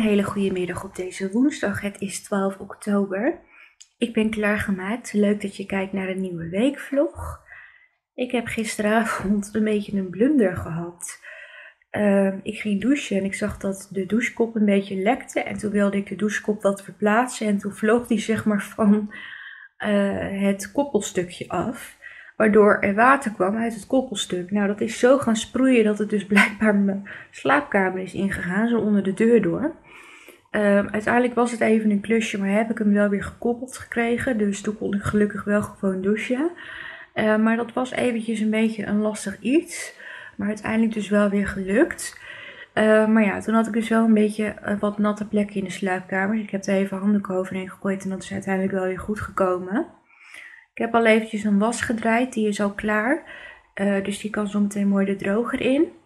Een hele goede middag op deze woensdag. Het is 12 oktober. Ik ben klaargemaakt. Leuk dat je kijkt naar een nieuwe weekvlog. Ik heb gisteravond een beetje een blunder gehad. Ik ging douchen en ik zag dat de douchekop een beetje lekte. En toen wilde ik de douchekop wat verplaatsen. En toen vloog die zeg maar van het koppelstukje af. Waardoor er water kwam uit het koppelstuk. Nou, dat is zo gaan sproeien dat het dus blijkbaar mijn slaapkamer is ingegaan. Zo onder de deur door. Uiteindelijk was het even een klusje, maar heb ik hem wel weer gekoppeld gekregen. Dus toen kon ik gelukkig wel gewoon douchen. Maar dat was eventjes een beetje een lastig iets. Maar uiteindelijk dus wel weer gelukt. Maar ja, toen had ik dus wel een beetje wat natte plekken in de slaapkamer. Dus ik heb er even handdoeken overheen gegooid en dat is uiteindelijk wel weer goed gekomen. Ik heb al eventjes een was gedraaid, die is al klaar. Dus die kan zometeen mooi de droger in.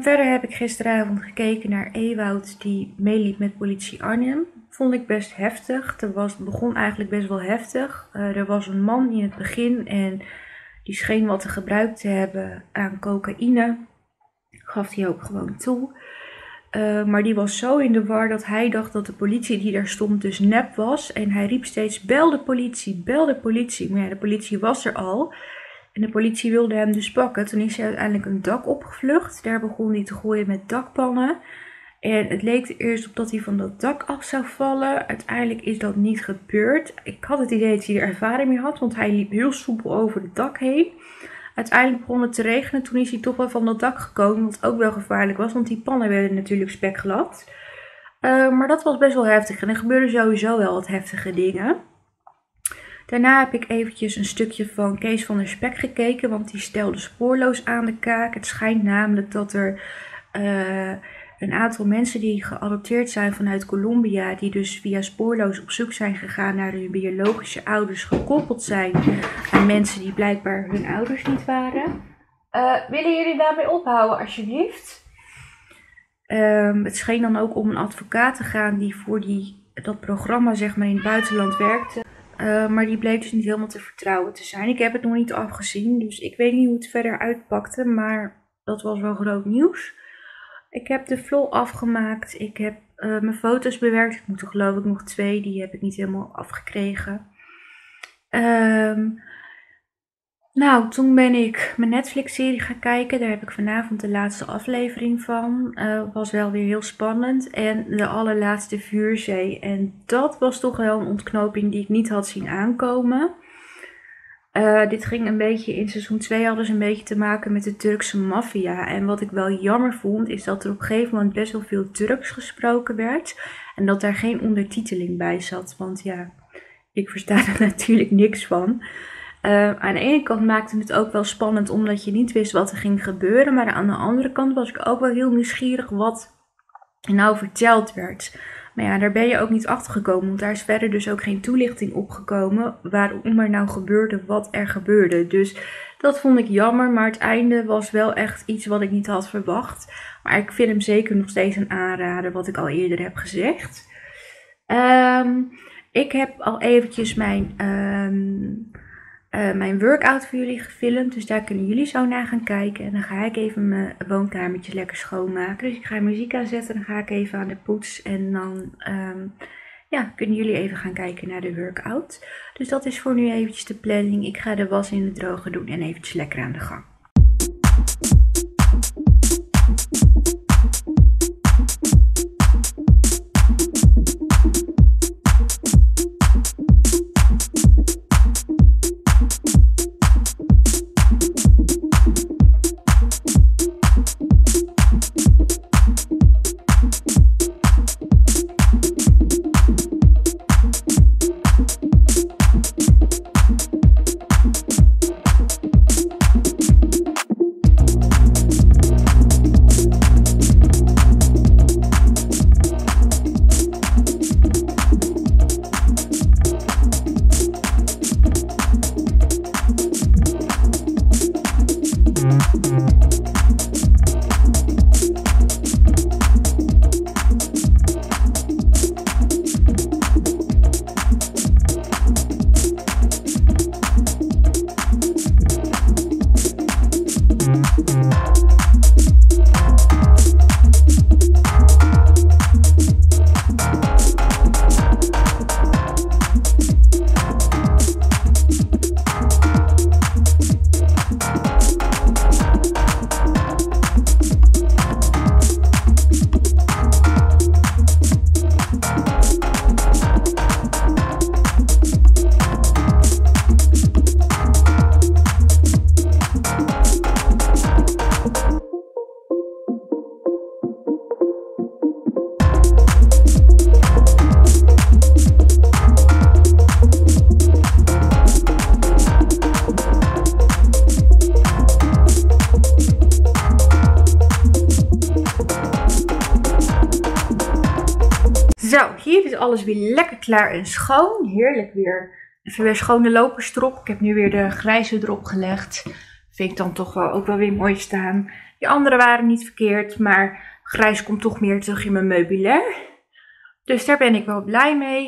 Verder heb ik gisteravond gekeken naar Ewout die meeliep met politie Arnhem. Vond ik best heftig. Het begon eigenlijk best wel heftig. Er was een man in het begin en die scheen wat te gebruikt te hebben aan cocaïne. Gaf hij ook gewoon toe. Maar die was zo in de war dat hij dacht dat de politie die daar stond dus nep was. En hij riep steeds, bel de politie, bel de politie. Maar ja, de politie was er al. En de politie wilde hem dus pakken. Toen is hij uiteindelijk een dak opgevlucht. Daar begon hij te gooien met dakpannen. En het leek er eerst op dat hij van dat dak af zou vallen. Uiteindelijk is dat niet gebeurd. Ik had het idee dat hij er ervaring mee had, want hij liep heel soepel over het dak heen. Uiteindelijk begon het te regenen, toen is hij toch wel van dat dak gekomen, wat ook wel gevaarlijk was, want die pannen werden natuurlijk spekglad. Maar dat was best wel heftig en er gebeurden sowieso wel wat heftige dingen. Daarna heb ik eventjes een stukje van Kees van der Spek gekeken, want die stelde Spoorloos aan de kaak. Het schijnt namelijk dat er een aantal mensen die geadopteerd zijn vanuit Colombia, die dus via Spoorloos op zoek zijn gegaan naar hun biologische ouders, gekoppeld zijn aan mensen die blijkbaar hun ouders niet waren. Willen jullie daarmee ophouden alsjeblieft? Het scheen dan ook om een advocaat te gaan die voor dat programma zeg maar in het buitenland werkte. Maar die bleek dus niet helemaal te vertrouwen te zijn. Ik heb het nog niet afgezien, dus ik weet niet hoe het verder uitpakte, maar dat was wel groot nieuws. Ik heb de vlog afgemaakt, ik heb mijn foto's bewerkt. Ik moet er geloof ik nog 2, die heb ik niet helemaal afgekregen. Nou, toen ben ik mijn Netflix-serie gaan kijken. Daar heb ik vanavond de laatste aflevering van. Was wel weer heel spannend. En de allerlaatste Vuurzee. En dat was toch wel een ontknoping die ik niet had zien aankomen. Dit ging een beetje, in seizoen 2 hadden ze een beetje te maken met de Turkse maffia. En wat ik wel jammer vond, is dat er op een gegeven moment best wel veel Turks gesproken werd. En dat daar geen ondertiteling bij zat. Want ja, ik versta er natuurlijk niks van. Aan de ene kant maakte het ook wel spannend, omdat je niet wist wat er ging gebeuren. Maar aan de andere kant was ik ook wel heel nieuwsgierig wat er nou verteld werd. Maar ja, daar ben je ook niet achter gekomen, want daar is verder dus ook geen toelichting op gekomen waarom er nou gebeurde wat er gebeurde. Dus dat vond ik jammer, maar het einde was wel echt iets wat ik niet had verwacht. Maar ik vind hem zeker nog steeds een aanrader, wat ik al eerder heb gezegd. Ik heb al eventjes mijn workout voor jullie gefilmd, dus daar kunnen jullie zo naar gaan kijken. En dan ga ik even mijn woonkamertje lekker schoonmaken. Dus ik ga muziek aanzetten, dan ga ik even aan de poets en dan ja, kunnen jullie even gaan kijken naar de workout. Dus dat is voor nu eventjes de planning. Ik ga de was in de droger doen en eventjes lekker aan de gang. hier is alles weer lekker klaar en schoon. Heerlijk weer. Even weer schone lopers erop. Ik heb nu weer de grijze erop gelegd. Vind ik dan toch wel ook wel weer mooi staan. Die andere waren niet verkeerd, maar grijs komt toch meer terug in mijn meubilair. Dus daar ben ik wel blij mee.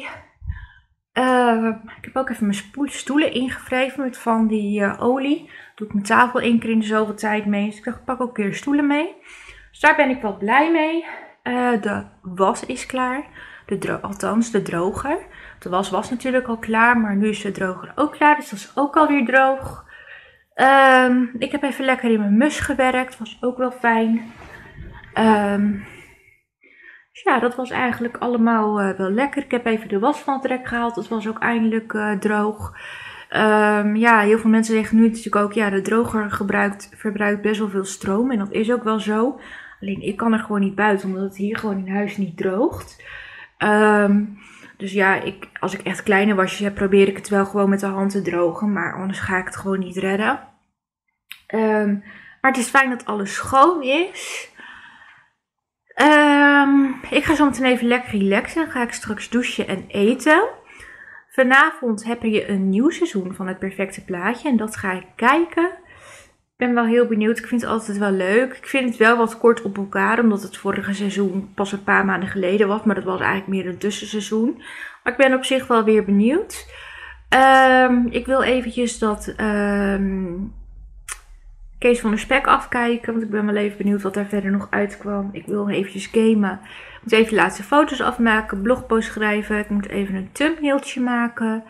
Ik heb ook even mijn stoelen ingewreven met van die olie. Doe ik mijn tafel één keer in de zoveel tijd mee. Dus ik dacht, ik pak ook een keer de stoelen mee. Dus daar ben ik wel blij mee. De was is klaar. Althans, de droger. De was was natuurlijk al klaar, maar nu is de droger ook klaar. Dus dat is ook alweer droog. Ik heb even lekker in mijn mus gewerkt. Was ook wel fijn. Dus ja, dat was eigenlijk allemaal wel lekker. Ik heb even de was van het rek gehaald. Dat was ook eindelijk droog. Ja, heel veel mensen zeggen nu natuurlijk ook, ja, de droger verbruikt best wel veel stroom. En dat is ook wel zo. Alleen ik kan er gewoon niet buiten, omdat het hier gewoon in huis niet droogt. Dus ja, als ik echt kleine wasjes heb, probeer ik het wel gewoon met de hand te drogen. Maar anders ga ik het gewoon niet redden. Maar het is fijn dat alles schoon is. Ik ga zo meteen even lekker relaxen. Dan ga ik straks douchen en eten. Vanavond heb je een nieuw seizoen van het perfecte plaatje. En dat ga ik kijken. Ik ben wel heel benieuwd. Ik vind het altijd wel leuk. Ik vind het wel wat kort op elkaar. Omdat het vorige seizoen pas een paar maanden geleden was. Maar dat was eigenlijk meer een tussenseizoen. Maar ik ben op zich wel weer benieuwd. Ik wil eventjes dat Kees van der Spek afkijken. Want ik ben wel even benieuwd wat daar verder nog uitkwam. Ik wil eventjes gamen. Ik moet even de laatste foto's afmaken. Blogpost schrijven. Ik moet even een thumbnailtje maken.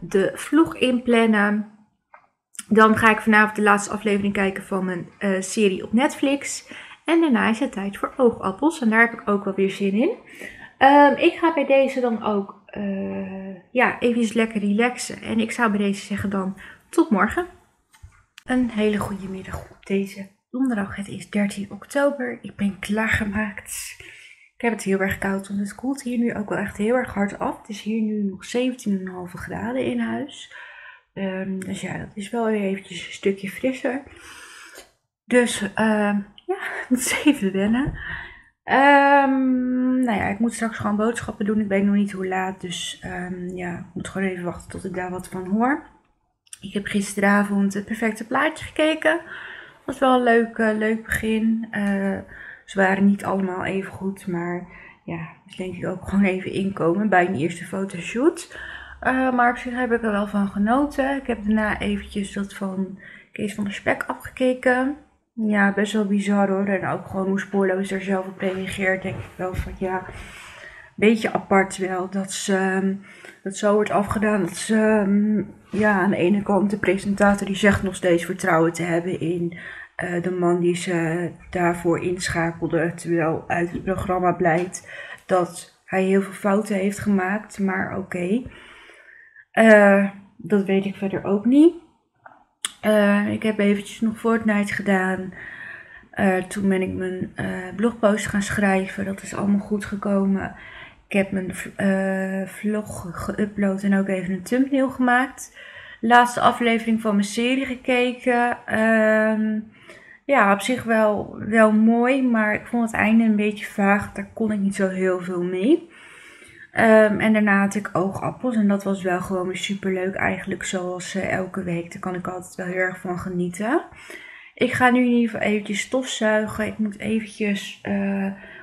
De vlog inplannen. Dan ga ik vanavond de laatste aflevering kijken van mijn serie op Netflix. En daarna is het tijd voor oogappels. En daar heb ik ook wel weer zin in. Ik ga bij deze dan ook even lekker relaxen. En ik zou bij deze zeggen dan tot morgen. Een hele goede middag op deze donderdag. Het is 13 oktober. Ik ben klaargemaakt. Ik heb het heel erg koud, want het koelt hier nu ook wel echt heel erg hard af. Het is hier nu nog 17,5 graden in huis. Dus ja, dat is wel weer eventjes een stukje frisser. Dus ja, dat is even wennen. Nou ja, ik moet straks gewoon boodschappen doen. Ik weet nog niet hoe laat, dus ja, ik moet gewoon even wachten tot ik daar wat van hoor. Ik heb gisteravond het perfecte plaatje gekeken. Was wel een leuk begin. Ze waren niet allemaal even goed, maar ja, dus denk ik ook gewoon even inkomen bij een eerste fotoshoot. Maar op zich heb ik er wel van genoten. Ik heb daarna eventjes dat van Kees van der Spek afgekeken. Ja, best wel bizar hoor. En ook gewoon hoe Spoorloos daar zelf op reageert. Denk ik wel van ja, een beetje apart wel. Dat ze dat zo wordt afgedaan. Dat ze ja, aan de ene kant de presentator die zegt nog steeds vertrouwen te hebben in de man die ze daarvoor inschakelde. Terwijl uit het programma blijkt dat hij heel veel fouten heeft gemaakt. Maar oké. Dat weet ik verder ook niet. Ik heb eventjes nog Fortnite gedaan. Toen ben ik mijn blogpost gaan schrijven. Dat is allemaal goed gekomen. Ik heb mijn vlog geüpload en ook even een thumbnail gemaakt. Laatste aflevering van mijn serie gekeken. Ja, op zich wel mooi. Maar ik vond het einde een beetje vaag. Daar kon ik niet zo heel veel mee. En daarna had ik oogappels en dat was wel gewoon weer super leuk eigenlijk zoals elke week. Daar kan ik altijd wel heel erg van genieten. Ik ga nu in ieder geval eventjes stofzuigen. Ik moet eventjes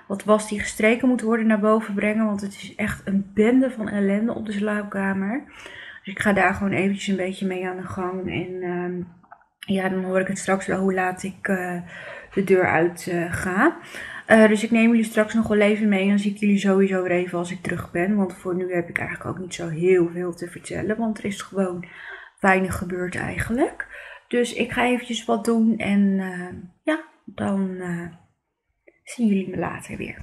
wat was die gestreken moet worden naar boven brengen. Want het is echt een bende van ellende op de slaapkamer. Dus ik ga daar gewoon eventjes een beetje mee aan de gang. En ja, dan hoor ik het straks wel hoe laat ik de deur uit ga. Dus ik neem jullie straks nog wel even mee en dan zie ik jullie sowieso weer even als ik terug ben. Want voor nu heb ik eigenlijk ook niet zo heel veel te vertellen, want er is gewoon weinig gebeurd eigenlijk. Dus ik ga eventjes wat doen en ja, dan zien jullie me later weer.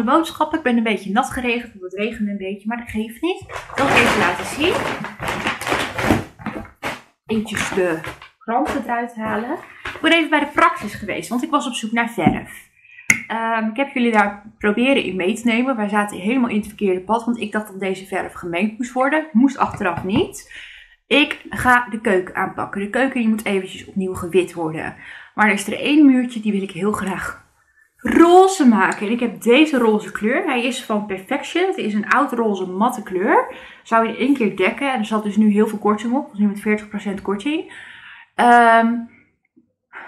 de boodschappen. Ik ben een beetje nat geregend, want het regende een beetje, maar dat geeft niet. Ik wil het even laten zien. Eentjes de kranten eruit halen. Ik ben even bij de Praxis geweest, want ik was op zoek naar verf. Ik heb jullie daar proberen in mee te nemen. Wij zaten helemaal in het verkeerde pad, want ik dacht dat deze verf gemengd moest worden. Moest achteraf niet. Ik ga de keuken aanpakken. De keuken die moet eventjes opnieuw gewit worden. Maar er is er één muurtje, die wil ik heel graag roze maken. En ik heb deze roze kleur. Hij is van Perfection. Het is een oud roze matte kleur. Zou je in één keer dekken. En er zat dus nu heel veel korting op. Dus nu met 40% korting.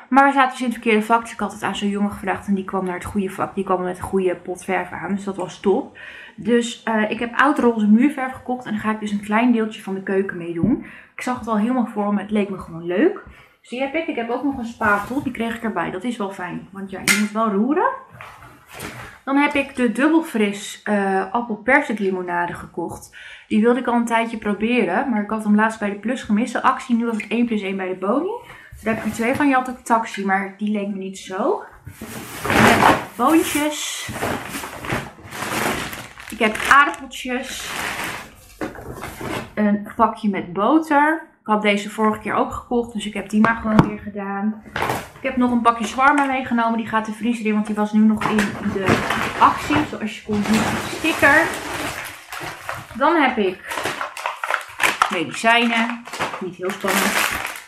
Maar we zaten dus in het verkeerde vak. Dus ik had het aan zo'n jongen gevraagd. En die kwam naar het goede vak. Die kwam met een goede pot verf aan. Dus dat was top. Dus ik heb oud roze muurverf gekocht. En daar ga ik dus een klein deeltje van de keuken mee doen. Ik zag het al helemaal voor me. Het leek me gewoon leuk. Dus die heb ik. Ik heb ook nog een spatel. Die kreeg ik erbij. Dat is wel fijn. Want ja, je moet wel roeren. Dan heb ik de dubbelfris appelpersiklimonade gekocht. Die wilde ik al een tijdje proberen. Maar ik had hem laatst bij de Plus gemist. De actie. Nu was het 1+1 bij de Boni. Daar heb ik er twee van. Je had ook Taxi, maar die leek me niet zo. Ik heb boontjes. Ik heb aardappeltjes. Een pakje met boter. Ik had deze vorige keer ook gekocht, dus ik heb die maar gewoon weer gedaan. Ik heb nog een bakje shawarma meegenomen. Die gaat de vriezer in, want die was nu nog in de actie. Zoals je kon zien op de sticker. Dan heb ik medicijnen. Niet heel spannend.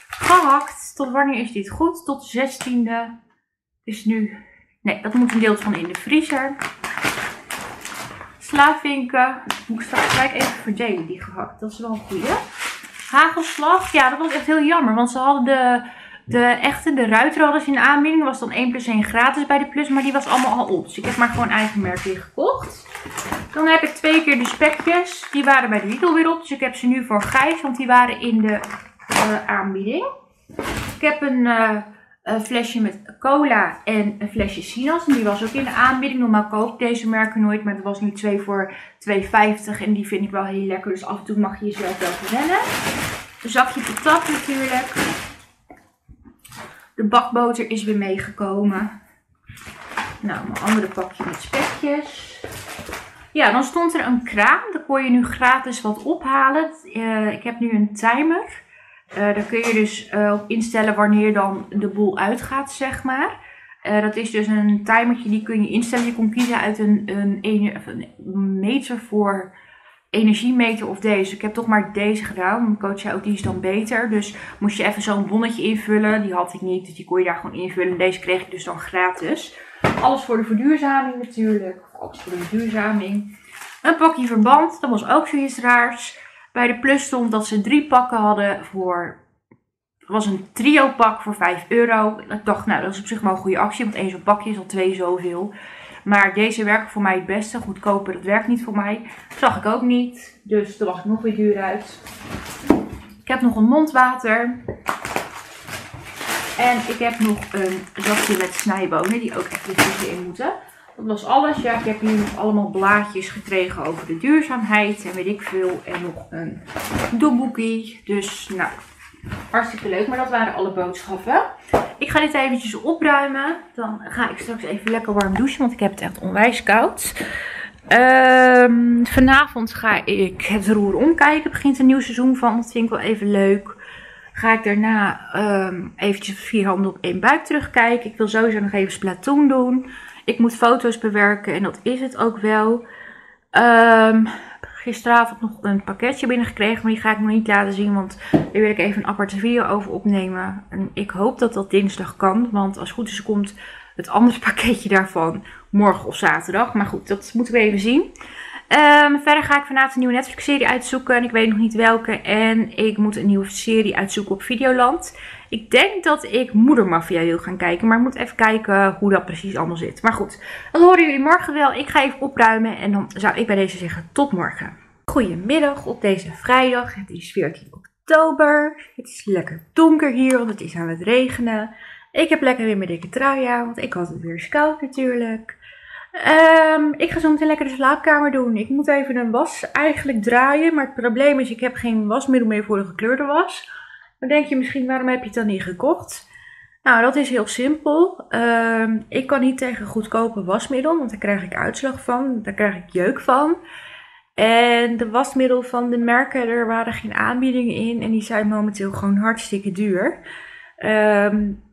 Gehakt. Tot wanneer is dit goed? Tot de 16e. Dus nu... Nee, dat moet een deel van in de vriezer. Slavinken. Moet ik straks gelijk even verdelen, die gehakt. Dat is wel een goede. Hagelslag. Ja, dat was echt heel jammer. Want ze hadden de ruiter hadden ze in de aanbieding. Was dan 1+1 gratis bij de Plus. Maar die was allemaal al op. Dus ik heb maar gewoon eigen merk weer gekocht. Dan heb ik twee keer de spekjes. Die waren bij de Widl weer op. Dus ik heb ze nu voor Gijs. Want die waren in de... aanbieding. Ik heb een flesje met cola en een flesje sinaas. En die was ook in de aanbieding. Normaal koop ik deze merken nooit. Maar het was nu 2 voor 2,50. En die vind ik wel heel lekker. Dus af en toe mag je jezelf wel verwennen. Een zakje patat natuurlijk. De bakboter is weer meegekomen. Nou, mijn andere pakje met spekjes. Ja, dan stond er een kraam. Daar kon je nu gratis wat ophalen. Ik heb nu een timer. Daar kun je dus op instellen wanneer dan de boel uitgaat, zeg maar. Dat is dus een timertje, die kun je instellen. Je kon kiezen uit een meter voor energiemeter of deze. Ik heb toch maar deze gedaan, want mijn coach zei ook, die is dan beter. Dus moest je even zo'n bonnetje invullen. Die had ik niet, dus die kon je daar gewoon invullen. Deze kreeg ik dus dan gratis. Alles voor de verduurzaming natuurlijk. Alles voor de verduurzaming. Een pakje verband, dat was ook zoiets raars. Bij de Plus stond dat ze 3 pakken hadden voor... Het was een trio pak voor €5. Ik dacht, nou, dat is op zich wel een goede actie. Want één zo'n pakje is al 2 zoveel. Maar deze werken voor mij het beste. Goedkoper, dat werkt niet voor mij. Dat zag ik ook niet. Dus er was ik nog weer duur uit. Ik heb nog een mondwater. En ik heb nog een zakje met snijbonen. Die ook echt weer in moeten. Dat was alles. Ja, ik heb hier nog allemaal blaadjes gekregen over de duurzaamheid en weet ik veel. En nog een doeboekie. Dus nou, hartstikke leuk. Maar dat waren alle boodschappen. Ik ga dit eventjes opruimen. Dan ga ik straks even lekker warm douchen, want ik heb het echt onwijs koud. Vanavond ga ik het roer omkijken. Er begint een nieuw seizoen van. Dat vind ik wel even leuk. Ga ik daarna eventjes 4 handen op 1 buik terugkijken. Ik wil sowieso nog even Splatoon doen. Ik moet foto's bewerken en dat is het ook wel. Gisteravond nog een pakketje binnengekregen, maar die ga ik nog niet laten zien. Want daar wil ik even een aparte video over opnemen. En ik hoop dat dat dinsdag kan, want als het goed is komt het andere pakketje daarvan morgen of zaterdag. Maar goed, dat moeten we even zien. Verder ga ik vanavond een nieuwe Netflix serie uitzoeken en ik weet nog niet welke. En ik moet een nieuwe serie uitzoeken op Videoland. Ik denk dat ik Moedermafia wil gaan kijken, maar ik moet even kijken hoe dat precies allemaal zit. Maar goed, dat horen jullie morgen wel. Ik ga even opruimen en dan zou ik bij deze zeggen tot morgen. Goedemiddag op deze vrijdag. Het is 14 oktober. Het is lekker donker hier, want het is aan het regenen. Ik heb lekker weer mijn dikke trui aan, want ik had het weer koud natuurlijk. Ik ga zo meteen lekker de slaapkamer doen. Ik moet even een was eigenlijk draaien, maar het probleem is ik heb geen wasmiddel meer voor de gekleurde was. Dan denk je misschien, waarom heb je het dan niet gekocht? Nou, dat is heel simpel. Ik kan niet tegen goedkope wasmiddel, want daar krijg ik uitslag van. Daar krijg ik jeuk van. En de wasmiddel van de merken, er waren geen aanbiedingen in. En die zijn momenteel gewoon hartstikke duur.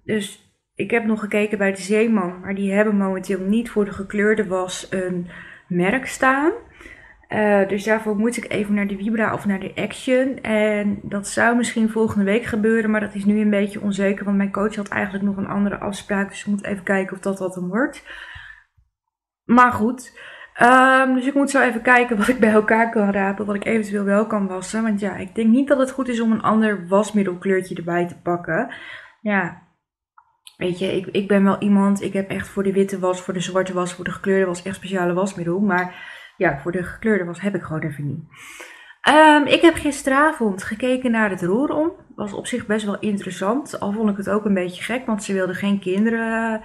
Dus ik heb nog gekeken bij de Zeeman. Maar die hebben momenteel niet voor de gekleurde was een merk staan. Dus daarvoor moet ik even naar de Wibra of naar de Action. En dat zou misschien volgende week gebeuren. Maar dat is nu een beetje onzeker. Want mijn coach had eigenlijk nog een andere afspraak. Dus ik moet even kijken of dat wat hem wordt. Maar goed. Dus ik moet zo even kijken wat ik bij elkaar kan rapen. Wat ik eventueel wel kan wassen. Want ja, ik denk niet dat het goed is om een ander wasmiddelkleurtje erbij te pakken. Ja. Weet je, ik ben wel iemand. Ik heb echt voor de witte was, voor de zwarte was, voor de gekleurde was echt speciale wasmiddel. Maar... ja, voor de gekleurde was heb ik gewoon even niet. Ik heb gisteravond gekeken naar het roer om. Was op zich best wel interessant. Al vond ik het ook een beetje gek, want ze wilden geen kinderen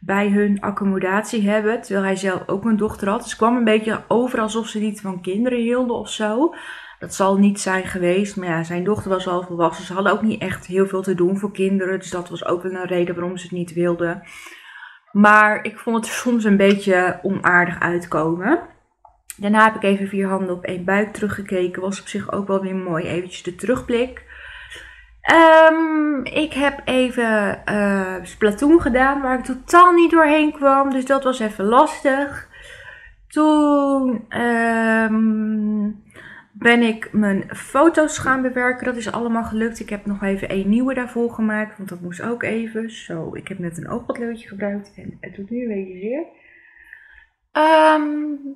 bij hun accommodatie hebben. Terwijl hij zelf ook een dochter had. Dus het kwam een beetje over alsof ze niet van kinderen hielden of zo. Dat zal niet zijn geweest. Maar ja, zijn dochter was al volwassen. Ze hadden ook niet echt heel veel te doen voor kinderen. Dus dat was ook wel een reden waarom ze het niet wilden. Maar ik vond het soms een beetje onaardig uitkomen. Daarna heb ik even 4 handen op één buik teruggekeken. Was op zich ook wel weer mooi. Eventjes de terugblik. Ik heb even Splatoon gedaan. Waar ik totaal niet doorheen kwam. Dus dat was even lastig. Toen ben ik mijn foto's gaan bewerken. Dat is allemaal gelukt. Ik heb nog even 1 nieuwe daarvoor gemaakt. Want dat moest ook even. Zo, ik heb net een oogpotloodje gebruikt. En het doet nu een beetje zeer.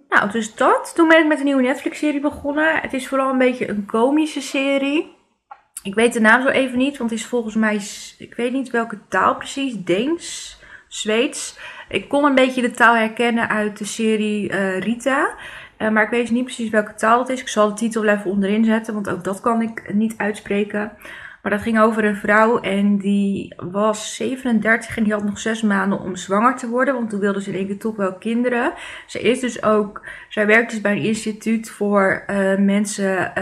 Nou, dus dat. Toen ben ik met een nieuwe Netflix-serie begonnen. Het is vooral een beetje een komische serie. Ik weet de naam zo even niet, want het is volgens mij... ik weet niet welke taal precies. Deens? Zweeds? Ik kon een beetje de taal herkennen uit de serie Rita. Maar ik weet niet precies welke taal het is. Ik zal de titel even onderin zetten, want ook dat kan ik niet uitspreken. Maar dat ging over een vrouw en die was 37 en die had nog 6 maanden om zwanger te worden. Want toen wilde ze in één keer toch wel kinderen. Zij werkt dus bij een instituut voor mensen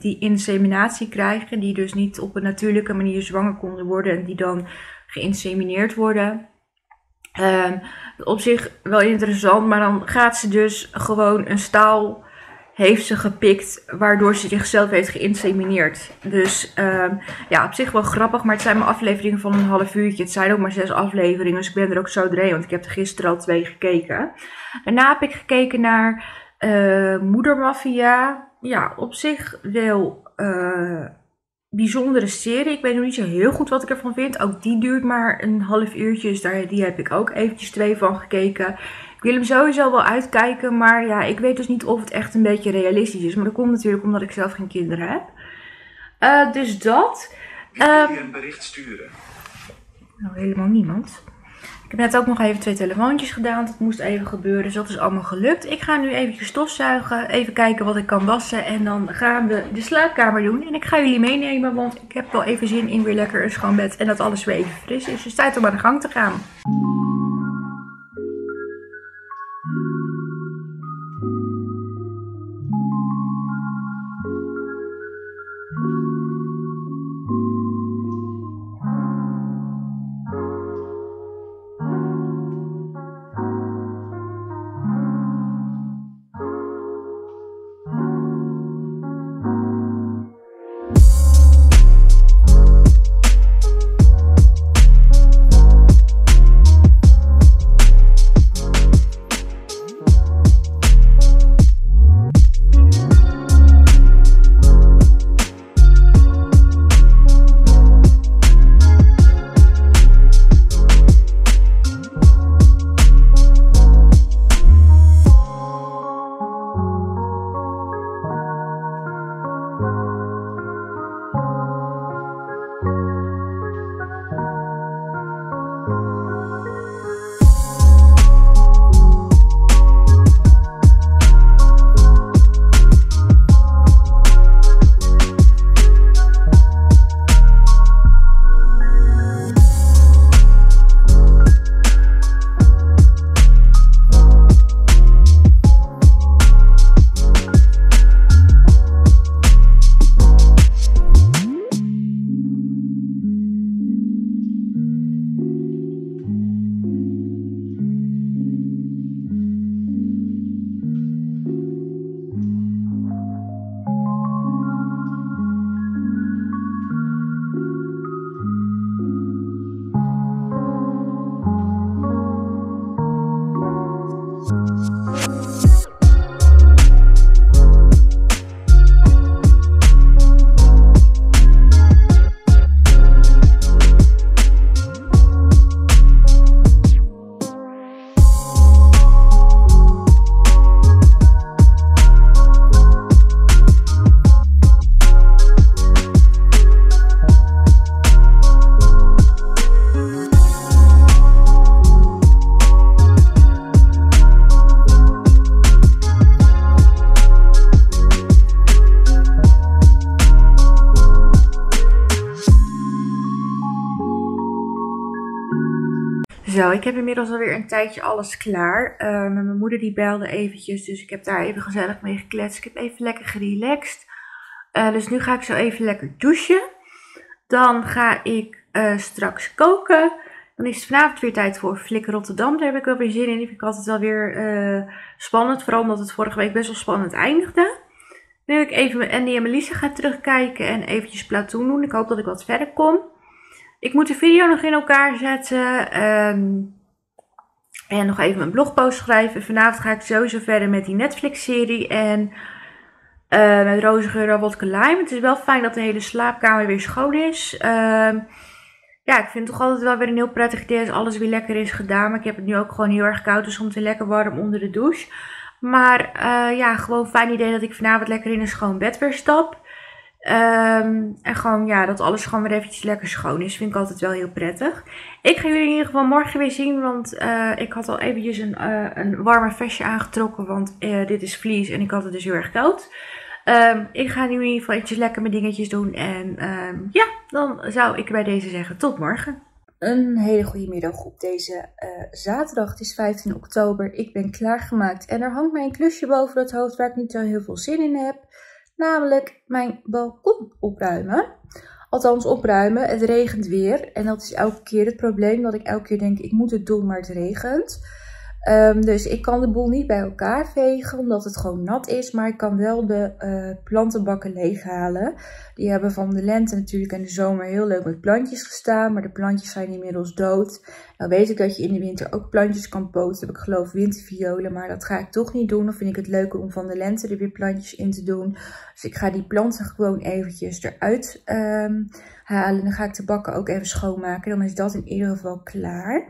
die inseminatie krijgen. Die dus niet op een natuurlijke manier zwanger konden worden en die dan geïnsemineerd worden. Op zich wel interessant, maar dan gaat ze dus gewoon een staal... heeft ze gepikt, waardoor ze zichzelf heeft geïnsemineerd. Dus ja, op zich wel grappig, maar het zijn maar afleveringen van een half uurtje. Het zijn ook maar 6 afleveringen, dus ik ben er ook zo doorheen, want ik heb er gisteren al 2 gekeken. Daarna heb ik gekeken naar Moedermafia. Ja, op zich wel bijzondere serie. Ik weet nog niet zo heel goed wat ik ervan vind. Ook die duurt maar een half uurtje, dus die heb ik ook eventjes 2 van gekeken. Ik wil hem sowieso wel uitkijken, maar ja, ik weet dus niet of het echt een beetje realistisch is. Maar dat komt natuurlijk omdat ik zelf geen kinderen heb. Dus dat. Wil je een bericht sturen? Nou, helemaal niemand. Ik heb net ook nog even 2 telefoontjes gedaan. Dat moest even gebeuren, dus dat is allemaal gelukt. Ik ga nu eventjes stofzuigen, even kijken wat ik kan wassen. En dan gaan we de slaapkamer doen. En ik ga jullie meenemen, want ik heb wel even zin in weer lekker een schoon bed. En dat alles weer even fris is. Dus tijd om aan de gang te gaan. Zo, ik heb inmiddels alweer een tijdje alles klaar. Mijn moeder die belde eventjes, dus ik heb daar even gezellig mee gekletst. Ik heb even lekker gerelaxed. Dus nu ga ik zo even lekker douchen. Dan ga ik straks koken. Dan is het vanavond weer tijd voor Flikken Rotterdam. Daar heb ik wel weer zin in. Ik vind het altijd wel weer spannend. Vooral omdat het vorige week best wel spannend eindigde. Nu ik even met Andy en Melissa ga terugkijken en eventjes Splatoon doen. Ik hoop dat ik wat verder kom. Ik moet de video nog in elkaar zetten. En nog even mijn blogpost schrijven. Vanavond ga ik sowieso verder met die Netflix serie. En met rozengeur en wodka lime. Het is wel fijn dat de hele slaapkamer weer schoon is. Ja, ik vind het toch altijd wel weer een heel prettig idee als alles weer lekker is gedaan. Maar ik heb het nu ook gewoon heel erg koud. Dus soms weer lekker warm onder de douche. Maar ja, gewoon een fijn idee dat ik vanavond lekker in een schoon bed weer stap. En gewoon, ja, dat alles gewoon weer eventjes lekker schoon is. Vind ik altijd wel heel prettig. Ik ga jullie in ieder geval morgen weer zien. Want ik had al eventjes een warmer vestje aangetrokken. Want dit is vlies en ik had het dus heel erg koud. Ik ga nu in ieder geval eventjes lekker mijn dingetjes doen. En ja, dan zou ik bij deze zeggen tot morgen. Een hele goede middag op deze zaterdag. Het is 15 oktober. Ik ben klaargemaakt en er hangt mij een klusje boven het hoofd waar ik niet zo heel veel zin in heb. Namelijk mijn balkon opruimen. Althans opruimen. Het regent weer en dat is elke keer het probleem. Dat ik elke keer denk ik moet het doen maar het regent. Dus ik kan de boel niet bij elkaar vegen omdat het gewoon nat is. Maar ik kan wel de plantenbakken leeghalen. Die hebben van de lente natuurlijk en de zomer heel leuk met plantjes gestaan. Maar de plantjes zijn inmiddels dood. Nou weet ik dat je in de winter ook plantjes kan poten. Ik geloof winterviolen, maar dat ga ik toch niet doen. Dan vind ik het leuker om van de lente er weer plantjes in te doen. Dus ik ga die planten gewoon eventjes eruit halen. Dan ga ik de bakken ook even schoonmaken. Dan is dat in ieder geval klaar.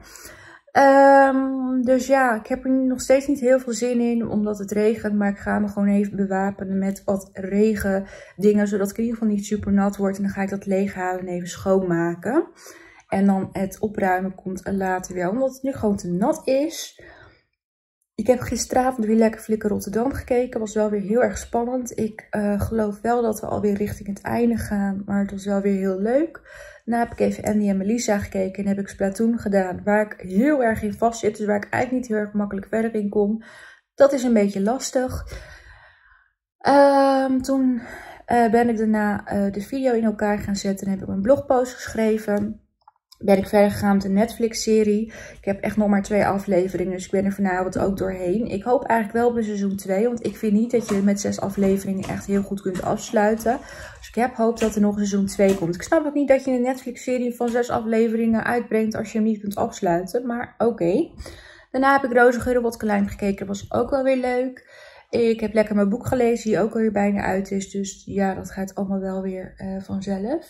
Dus ja, ik heb er nog steeds niet heel veel zin in, omdat het regent. Maar ik ga me gewoon even bewapenen met wat regen dingen, zodat ik in ieder geval niet super nat word. En dan ga ik dat leeghalen en even schoonmaken. En dan het opruimen komt later wel, omdat het nu gewoon te nat is. Ik heb gisteravond weer lekker Flikken Rotterdam gekeken. Was wel weer heel erg spannend. Ik geloof wel dat we alweer richting het einde gaan. Maar het was wel weer heel leuk. Daarna heb ik even Andy en Melissa gekeken. En heb ik Splatoon gedaan. Waar ik heel erg in vast zit. Dus waar ik eigenlijk niet heel erg makkelijk verder in kom. Dat is een beetje lastig. Toen ben ik daarna de video in elkaar gaan zetten. En heb ik mijn blogpost geschreven. Ben ik verder gegaan met de Netflix-serie. Ik heb echt nog maar 2 afleveringen, dus ik ben er vanavond ook doorheen. Ik hoop eigenlijk wel bij seizoen 2, want ik vind niet dat je met 6 afleveringen echt heel goed kunt afsluiten. Dus ik heb hoop dat er nog seizoen 2 komt. Ik snap ook niet dat je een Netflix-serie van 6 afleveringen uitbrengt als je hem niet kunt afsluiten, maar oké. Daarna heb ik rozengeur en wodka lime gekeken, dat was ook wel weer leuk. Ik heb lekker mijn boek gelezen, die ook alweer bijna uit is. Dus ja, dat gaat allemaal wel weer vanzelf.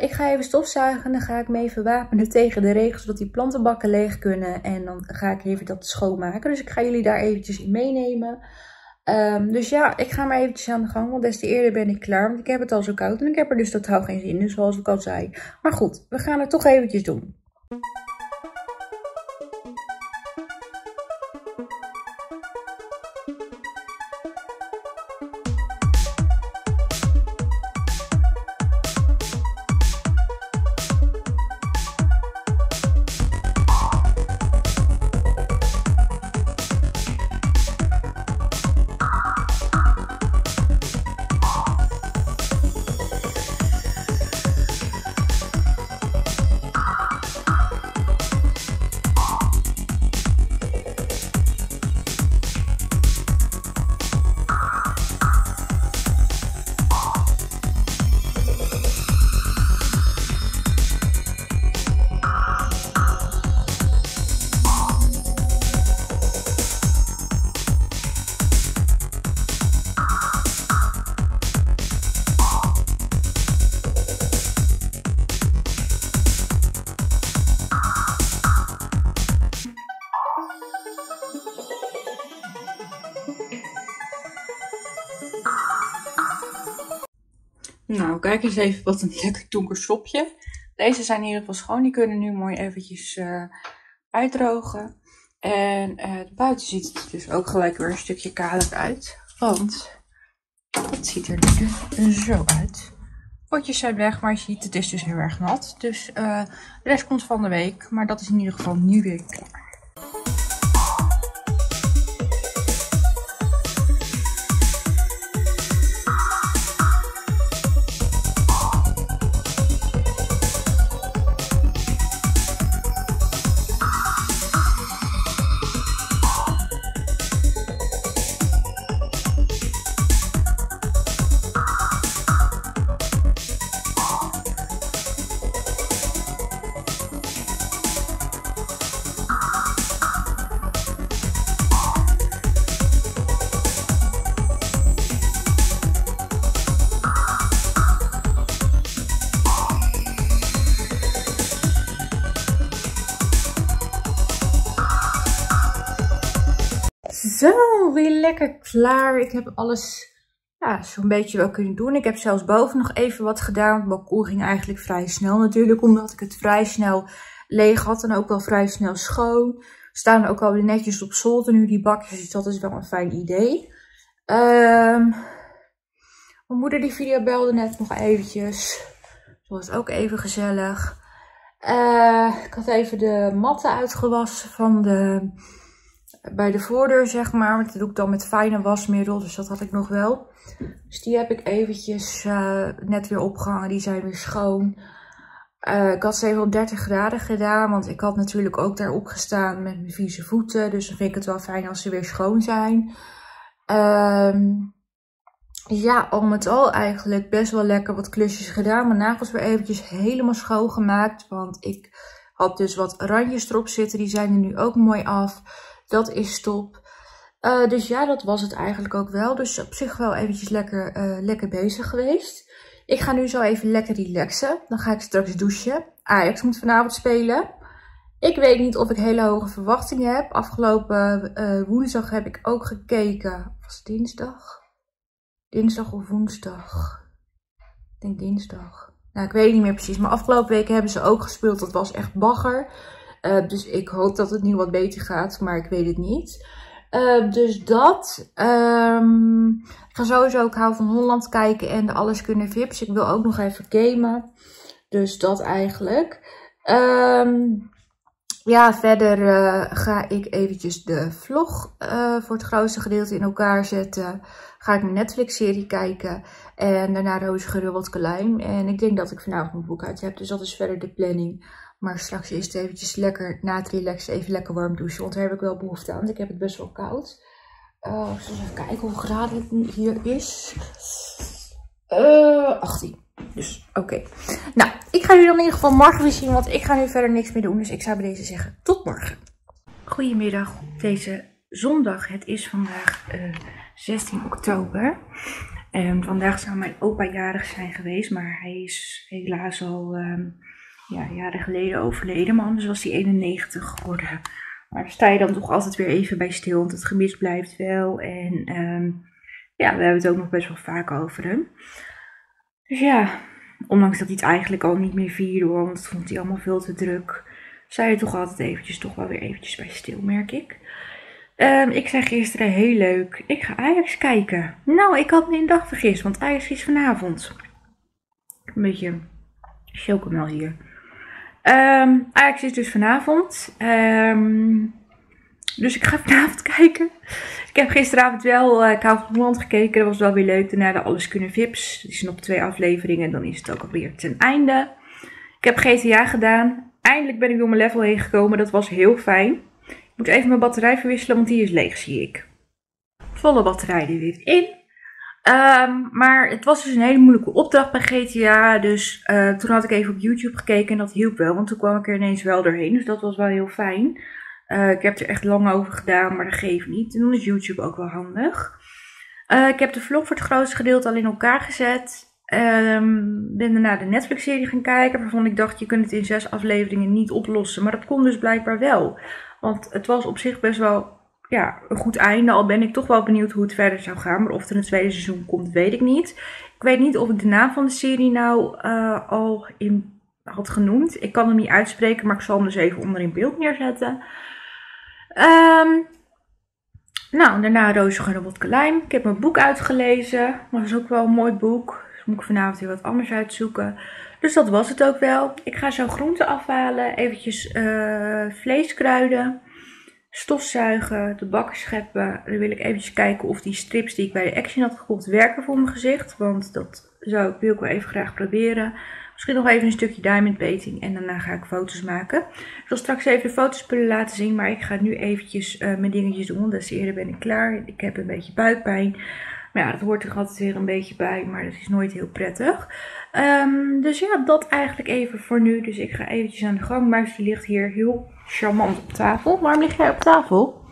Ik ga even stofzuigen en dan ga ik me even wapenen tegen de regen, zodat die plantenbakken leeg kunnen. En dan ga ik even dat schoonmaken. Dus ik ga jullie daar eventjes in meenemen. Dus ja, ik ga maar eventjes aan de gang, want des te eerder ben ik klaar. Want ik heb het al zo koud en ik heb er dus totaal geen zin in, zoals ik al zei. Maar goed, we gaan het toch eventjes doen. Nou, kijk eens even wat een lekker donker sopje. Deze zijn in ieder geval schoon. Die kunnen nu mooi eventjes uitdrogen. En buiten ziet het dus ook gelijk weer een stukje kaler uit. Want dat ziet er nu zo uit. Potjes zijn weg, maar je ziet, het is dus heel erg nat. Dus de rest komt van de week, maar dat is in ieder geval nu weer klaar. Zo, weer lekker klaar. Ik heb alles ja, zo'n beetje wel kunnen doen. Ik heb zelfs boven nog even wat gedaan. Want het balkon ging eigenlijk vrij snel natuurlijk. Omdat ik het vrij snel leeg had. En ook wel vrij snel schoon. Staan ook alweer netjes op zolder nu die bakjes. Dus dat is wel een fijn idee. Mijn moeder die video belde net nog eventjes. Dat was ook even gezellig. Ik had even de matten uitgewassen van de... Bij de voordeur, zeg maar. Want dat doe ik dan met fijne wasmiddel. Dus dat had ik nog wel. Dus die heb ik eventjes net weer opgehangen. Die zijn weer schoon. Ik had ze even op 30 graden gedaan. Want ik had natuurlijk ook daarop gestaan met mijn vieze voeten. Dus dan vind ik het wel fijn als ze weer schoon zijn. Ja, al met al eigenlijk best wel lekker wat klusjes gedaan. Mijn nagels weer eventjes helemaal schoongemaakt. Want ik had dus wat randjes erop zitten. Die zijn er nu ook mooi af. Dat is top. Dus ja, dat was het eigenlijk ook wel. Dus op zich wel eventjes lekker, lekker bezig geweest. Ik ga nu zo even lekker relaxen. Dan ga ik straks douchen. Ajax moet vanavond spelen. Ik weet niet of ik hele hoge verwachtingen heb. Afgelopen woensdag heb ik ook gekeken. Was het dinsdag? Dinsdag of woensdag? Ik denk dinsdag. Nou, ik weet niet meer precies. Maar afgelopen weken hebben ze ook gespeeld. Dat was echt bagger. Dus ik hoop dat het nu wat beter gaat, maar ik weet het niet. Dus dat. Ik ga sowieso ook Hou van Holland kijken en de Alles Kunnen Vips. Ik wil ook nog even gamen. Dus dat eigenlijk. Ja, verder ga ik eventjes de vlog voor het grootste gedeelte in elkaar zetten. Ga ik mijn Netflix-serie kijken. En daarna Roze Gerubbeld Kalijm. En ik denk dat ik vanavond mijn boek uit heb. Dus dat is verder de planning. Maar straks is het eventjes lekker na het relaxen even lekker warm douchen. Want daar heb ik wel behoefte aan. Want ik heb het best wel koud. Ik zal even kijken hoe graden het hier is. 18. Dus oké. Nou, ik ga jullie dan in ieder geval morgen weer zien. Want ik ga nu verder niks meer doen. Dus ik zou bij deze zeggen tot morgen. Goedemiddag op deze zondag. Het is vandaag 16 oktober. Vandaag zou mijn opa jarig zijn geweest. Maar hij is helaas al... ja, jaren geleden overleden, maar anders was hij 91 geworden. Maar daar sta je dan toch altijd weer even bij stil, want het gemis blijft wel. En ja, we hebben het ook nog best wel vaak over hem. Dus ja, ondanks dat hij het eigenlijk al niet meer vierde, want het vond hij allemaal veel te druk. Sta je toch altijd eventjes, toch wel weer eventjes bij stil, merk ik. Ik zei gisteren heel leuk, ik ga Ajax kijken. Nou, ik had me in de dag vergist, want Ajax is vanavond. Een beetje chocomel hier. Ajax is dus vanavond, dus ik ga vanavond kijken. Ik heb gisteravond wel Hou van Holland gekeken, dat was wel weer leuk. Daarna de Alles Kunnen Vips, die zijn op 2 afleveringen en dan is het ook alweer ten einde. Ik heb GTA gedaan, eindelijk ben ik door mijn level heen gekomen, dat was heel fijn. Ik moet even mijn batterij verwisselen, want die is leeg zie ik. Volle batterij er weer in. Maar het was dus een hele moeilijke opdracht bij GTA, dus toen had ik even op YouTube gekeken en dat hielp wel, want toen kwam ik er ineens wel doorheen, dus dat was wel heel fijn. Ik heb er echt lang over gedaan, maar dat geeft niet, en dan is YouTube ook wel handig. Ik heb de vlog voor het grootste gedeelte al in elkaar gezet. Ben daarna de Netflix-serie gaan kijken, waarvan ik dacht je kunt het in 6 afleveringen niet oplossen, maar dat kon dus blijkbaar wel, want het was op zich best wel... Ja, een goed einde. Al ben ik toch wel benieuwd hoe het verder zou gaan. Maar of er een tweede seizoen komt, weet ik niet. Ik weet niet of ik de naam van de serie nou al in had genoemd. Ik kan hem niet uitspreken, maar ik zal hem dus even onder in beeld neerzetten. Nou, daarna Roze Gerubbeld Kalijm. Ik heb mijn boek uitgelezen. Dat is ook wel een mooi boek. Moet ik vanavond weer wat anders uitzoeken. Dus dat was het ook wel. Ik ga zo groenten afhalen. Eventjes vleeskruiden. Stofzuigen. De bakken scheppen. Dan wil ik eventjes kijken of die strips die ik bij de Action had gekocht werken voor mijn gezicht. Want dat wil ik wel even graag proberen. Misschien nog even een stukje diamond painting. En daarna ga ik foto's maken. Ik zal straks even de fotospullen laten zien. Maar ik ga nu eventjes mijn dingetjes doen. Want des te eerder ben ik klaar. Ik heb een beetje buikpijn. Maar ja, dat hoort er altijd weer een beetje bij. Maar dat is nooit heel prettig. Dus ja, dat eigenlijk even voor nu. Dus ik ga eventjes aan de gang. Muisje ligt hier heel charmant op tafel. Waarom lig jij op tafel?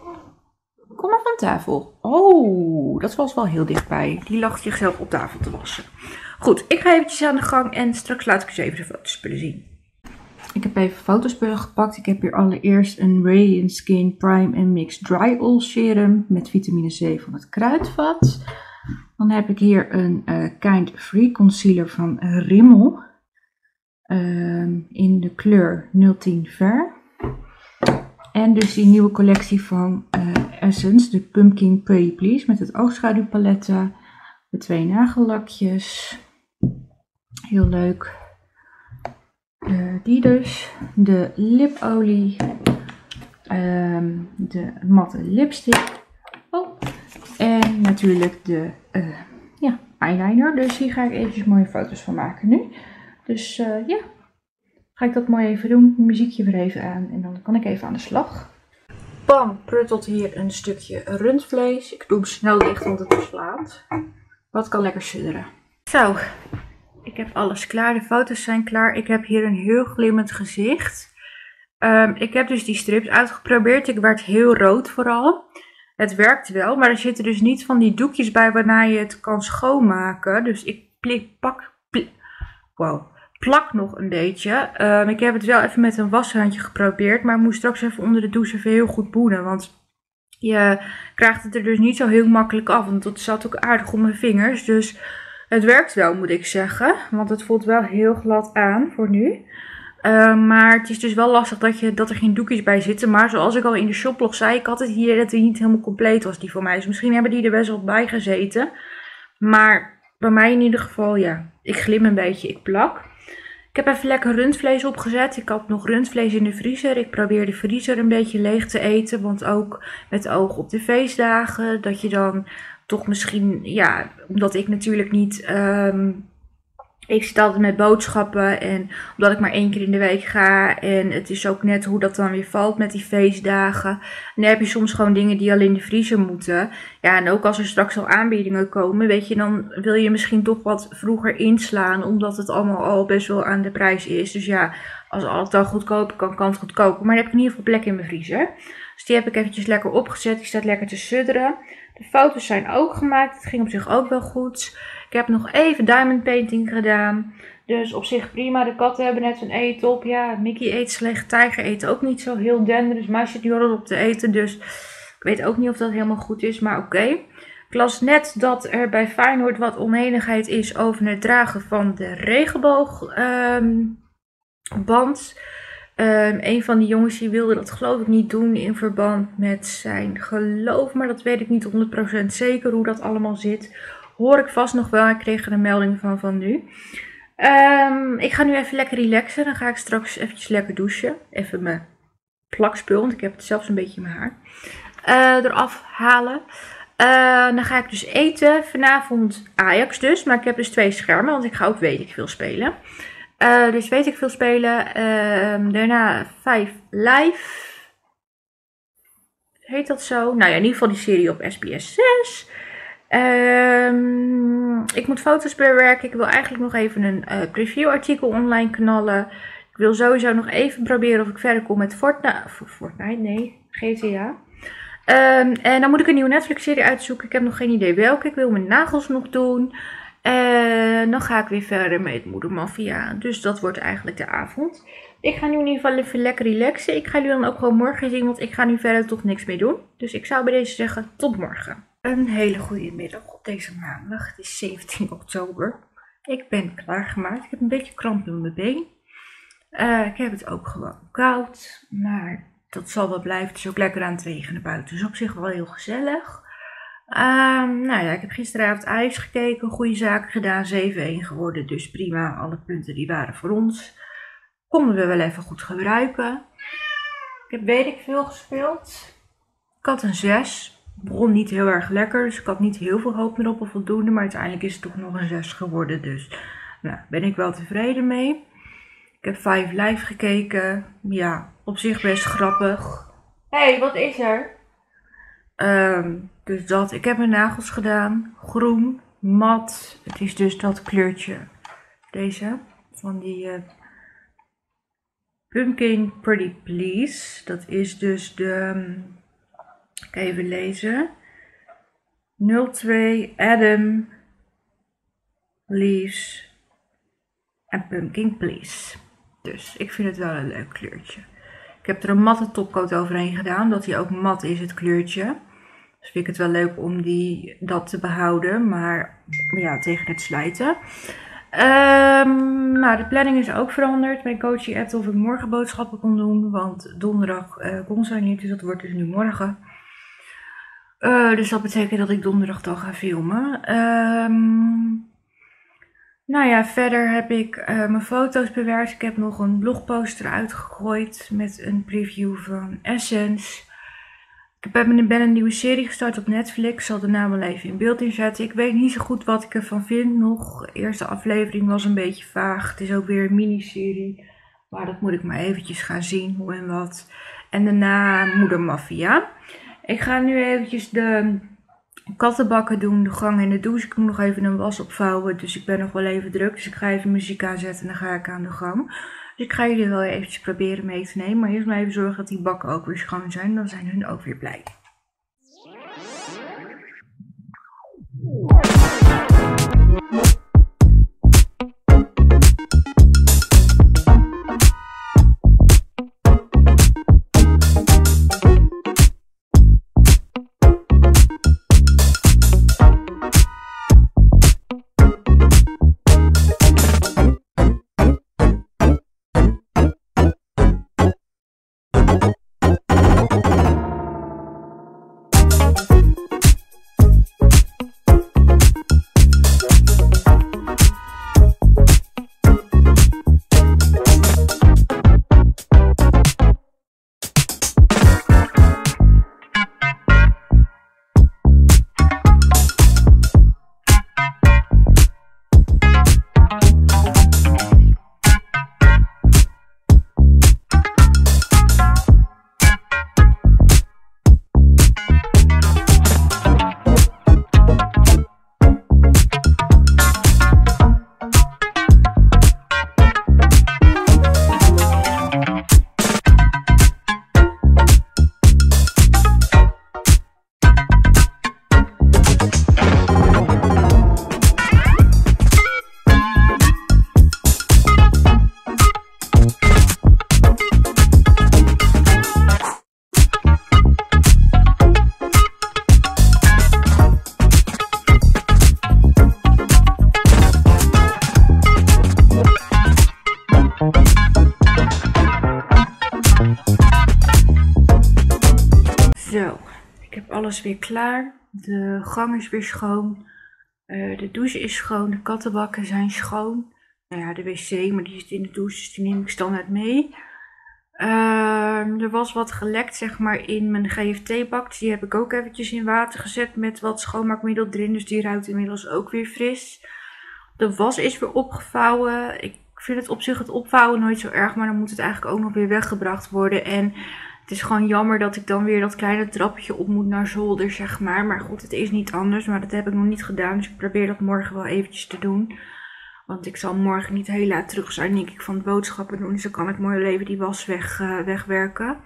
Kom maar van tafel. Oh, dat was wel heel dichtbij. Die lag zichzelf op tafel te wassen. Goed, ik ga eventjes aan de gang en straks laat ik eens even de fotospullen zien. Ik heb even fotospullen gepakt. Ik heb hier allereerst een Radiant Skin Prime and Mix Dry Oil Serum met vitamine C van het Kruidvat. Dan heb ik hier een Kind Free Concealer van Rimmel in de kleur 010 Ver. En dus die nieuwe collectie van Essence, de Pumpkin Pretty Please met het oogschaduwpaletten. De twee nagellakjes. Heel leuk. Die dus. De lipolie. De matte lipstick. Oh. En natuurlijk de eyeliner. Dus hier ga ik eventjes mooie foto's van maken nu. Dus ja. Ga ik dat mooi even doen. Muziekje weer even aan. En dan kan ik even aan de slag. Bam. Pruttelt hier een stukje rundvlees. Ik doe hem snel dicht want het verslaat. Wat kan lekker sudderen. Zo, ik heb alles klaar. De foto's zijn klaar. Ik heb hier een heel glimmend gezicht. Ik heb dus die strips uitgeprobeerd. Ik werd heel rood vooral. Het werkt wel, maar er zitten dus niet van die doekjes bij waarna je het kan schoonmaken. Dus ik plak nog een beetje. Ik heb het wel even met een washandje geprobeerd. Maar ik moet straks even onder de douche even heel goed boenen. Want je krijgt het er dus niet zo heel makkelijk af. Want dat zat ook aardig op mijn vingers. Dus het werkt wel, moet ik zeggen. Want het voelt wel heel glad aan voor nu. Maar het is dus wel lastig dat er geen doekjes bij zitten. Maar zoals ik al in de shoplog zei, ik had het hier dat die niet helemaal compleet was, die voor mij. Dus misschien hebben die er best wel bij gezeten. Maar bij mij in ieder geval, ja. Ik glim een beetje, ik plak. Ik heb even lekker rundvlees opgezet. Ik had nog rundvlees in de vriezer. Ik probeer de vriezer een beetje leeg te eten. Want ook met oog op de feestdagen. Dat je dan toch misschien... Ja, omdat ik natuurlijk niet... ik zit altijd met boodschappen. En omdat ik maar 1 keer in de week ga. En het is ook net hoe dat dan weer valt met die feestdagen. En dan heb je soms gewoon dingen die al in de vriezer moeten. Ja, en ook als er straks al aanbiedingen komen. Weet je, dan wil je misschien toch wat vroeger inslaan. Omdat het allemaal al best wel aan de prijs is. Dus ja, als alles dan goedkoper kan het goedkoper. Maar dan heb ik in ieder geval plek in mijn vriezer. Dus die heb ik eventjes lekker opgezet. Die staat lekker te sudderen. De foto's zijn ook gemaakt. Het ging op zich ook wel goed. Ik heb nog even diamond painting gedaan. Dus op zich prima. De katten hebben net hun eten op. Ja, Mickey eet slecht. Tijger eet ook niet zo heel dender. Dus mij zit nu al op te eten. Dus ik weet ook niet of dat helemaal goed is. Maar oké. Ik las net dat er bij Feyenoord wat onenigheid is over het dragen van de regenboogband. Een van die jongens die wilde dat geloof ik niet doen in verband met zijn geloof. Maar dat weet ik niet 100% zeker hoe dat allemaal zit. Hoor ik vast nog wel. Ik kreeg er een melding van nu. Ik ga nu even lekker relaxen. Dan ga ik straks eventjes lekker douchen. Even mijn plakspul, want ik heb het zelfs een beetje in mijn haar. Eraf halen. Dan ga ik dus eten. Vanavond Ajax dus. Maar ik heb dus 2 schermen, want ik ga ook weet ik veel spelen. Dus weet ik veel spelen. Daarna 5 Live. Heet dat zo? Nou ja, in ieder geval die serie op SBS 6. Ik moet foto's bewerken. Ik wil eigenlijk nog even een preview-artikel online knallen. Ik wil sowieso nog even proberen of ik verder kom met Fortnite, nee, GTA. En dan moet ik een nieuwe Netflix-serie uitzoeken. Ik heb nog geen idee welke. Ik wil mijn nagels nog doen. En dan ga ik weer verder met Moedermafia. Dus dat wordt eigenlijk de avond. Ik ga nu in ieder geval even lekker relaxen. Ik ga jullie dan ook gewoon morgen zien, want ik ga nu verder toch niks meer doen. Dus ik zou bij deze zeggen, tot morgen. Een hele goede middag op deze maandag. Het is 17 oktober. Ik ben klaargemaakt. Ik heb een beetje kramp in mijn been. Ik heb het ook gewoon koud. Maar dat zal wel blijven. Het is ook lekker aan het regenen buiten. Dus op zich wel heel gezellig. Nou ja, ik heb gisteravond Ajax gekeken, goede zaken gedaan, 7-1 geworden, dus prima. Alle punten die waren voor ons. Konden we wel even goed gebruiken. Ik heb weet ik veel gespeeld. Ik had een 6, begon niet heel erg lekker, dus ik had niet heel veel hoop meer op een voldoende, maar uiteindelijk is het toch nog een 6 geworden, dus nou, ben ik wel tevreden mee. Ik heb 5 live gekeken, ja, op zich best grappig. Hé, wat is er? Dus dat, ik heb mijn nagels gedaan, groen, mat, het is dus dat kleurtje, deze, van die Pumpkin Pretty Please, dat is dus de, even lezen, 02 Adam Leaves en Pumpkin Please, dus ik vind het wel een leuk kleurtje. Ik heb er een matte topcoat overheen gedaan, omdat hij ook mat is, het kleurtje. Dus vind ik het wel leuk om dat te behouden, maar ja, tegen het slijten. Nou, de planning is ook veranderd. Mijn coach appte of ik morgen boodschappen kon doen, want donderdag kon zij niet, dus dat wordt dus nu morgen. Dus dat betekent dat ik donderdag dan ga filmen. Nou ja, verder heb ik mijn foto's bewerkt. Ik heb nog een blogposter uitgegooid met een preview van Essence. Ik ben een nieuwe serie gestart op Netflix. Ik zal de naam al even in beeld inzetten. Ik weet niet zo goed wat ik ervan vind nog. De eerste aflevering was een beetje vaag. Het is ook weer een miniserie. Maar dat moet ik maar eventjes gaan zien, hoe en wat. En daarna Moedermafia. Ik ga nu eventjes de kattenbakken doen, de gang en de douche. Ik moet nog even een was opvouwen, dus ik ben nog wel even druk. Dus ik ga even muziek aanzetten en dan ga ik aan de gang. Dus ik ga jullie wel eventjes proberen mee te nemen. Maar eerst maar even zorgen dat die bakken ook weer schoon zijn. Dan zijn hun ook weer blij. Alles weer klaar. De gang is weer schoon. De douche is schoon. De kattenbakken zijn schoon. Nou ja, de wc, maar die zit in de douche, dus die neem ik standaard mee. Er was wat gelekt, zeg maar, in mijn GFT-bak. Dus die heb ik ook eventjes in water gezet met wat schoonmaakmiddel erin. Dus die ruikt inmiddels ook weer fris. De was is weer opgevouwen. Ik vind het op zich het opvouwen nooit zo erg, maar dan moet het eigenlijk ook nog weer weggebracht worden. En het is gewoon jammer dat ik dan weer dat kleine trappetje op moet naar zolder, zeg maar. Maar goed, het is niet anders. Maar dat heb ik nog niet gedaan. Dus ik probeer dat morgen wel eventjes te doen. Want ik zal morgen niet heel laat terug zijn, denk ik, van het boodschappen doen. Dus dan kan ik mooi wel even die was wegwerken.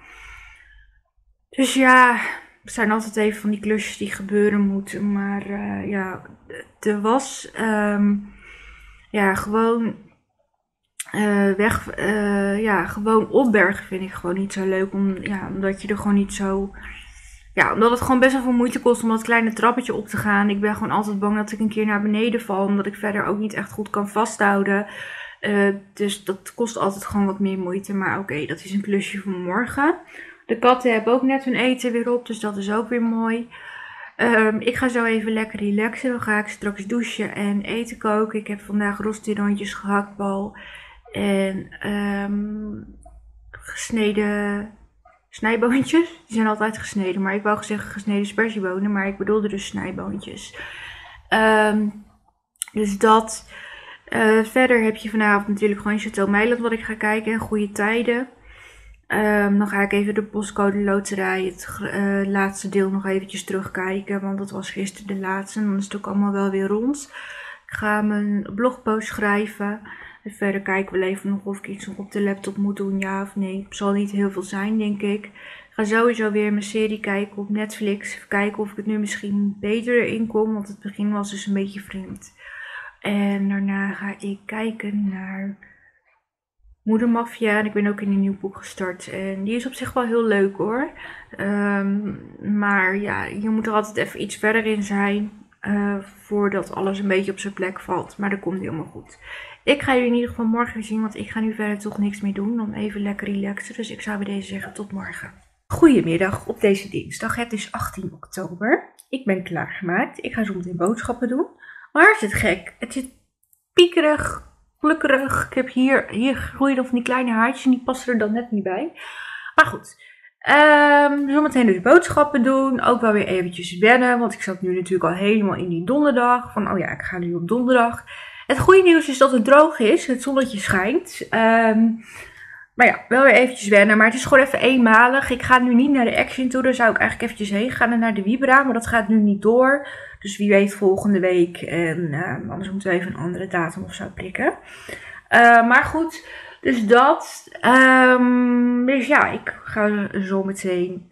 Dus ja, het zijn altijd even van die klusjes die gebeuren moeten. Maar ja, de was, ja, gewoon gewoon opbergen vind ik gewoon niet zo leuk, omdat je er gewoon niet zo, ja, omdat het gewoon best wel veel moeite kost om dat kleine trappetje op te gaan. Ik ben gewoon altijd bang dat ik een keer naar beneden val, omdat ik verder ook niet echt goed kan vasthouden. Dus dat kost altijd gewoon wat meer moeite, maar oké, dat is een klusje voor morgen. De katten hebben ook net hun eten weer op, dus dat is ook weer mooi. Ik ga zo even lekker relaxen. Dan ga ik straks douchen en eten koken. Ik heb vandaag rostirontjes, gehaktbal en gesneden snijboontjes. Die zijn altijd gesneden, maar ik wou zeggen gesneden sperziebonen, maar ik bedoelde dus snijboontjes. Dus dat. Verder heb je vanavond natuurlijk gewoon Château Meiland wat ik ga kijken en Goede Tijden. Dan ga ik even de postcode loterij, het laatste deel nog eventjes terugkijken, want dat was gisteren de laatste en dan is het ook allemaal wel weer rond. Ik ga mijn blogpost schrijven en verder kijken we even nog of ik iets nog op de laptop moet doen, ja of nee. Het zal niet heel veel zijn, denk ik. Ik ga sowieso weer mijn serie kijken op Netflix, even kijken of ik het nu misschien beter erin kom, want het begin was dus een beetje vreemd. En daarna ga ik kijken naar Moedermafia. En ik ben ook in een nieuw boek gestart. En die is op zich wel heel leuk hoor. Maar ja, je moet er altijd even iets verder in zijn. Voordat alles een beetje op zijn plek valt. Maar dat komt helemaal goed. Ik ga jullie in ieder geval morgen weer zien. Want ik ga nu verder toch niks meer doen. Dan even lekker relaxen. Dus ik zou bij deze zeggen tot morgen. Goedemiddag op deze dinsdag. Het is 18 oktober. Ik ben klaargemaakt. Ik ga zo meteen boodschappen doen. Maar is het gek? Het zit piekerig, plukkerig. Ik heb hier groeien of die kleine haartjes en die passen er dan net niet bij. Maar goed, zometeen dus boodschappen doen. Ook wel weer eventjes wennen, want ik zat nu natuurlijk al helemaal in die donderdag. Van oh ja, ik ga nu op donderdag. Het goede nieuws is dat het droog is, het zonnetje schijnt. Maar ja, wel weer eventjes wennen. Maar het is gewoon even eenmalig. Ik ga nu niet naar de Action toe. Daar zou ik eigenlijk eventjes heen gaan en naar de Wibra. Maar dat gaat nu niet door. Dus wie weet volgende week. En anders moeten we even een andere datum of zo prikken. Maar goed. Dus dat. Dus ja, ik ga zo meteen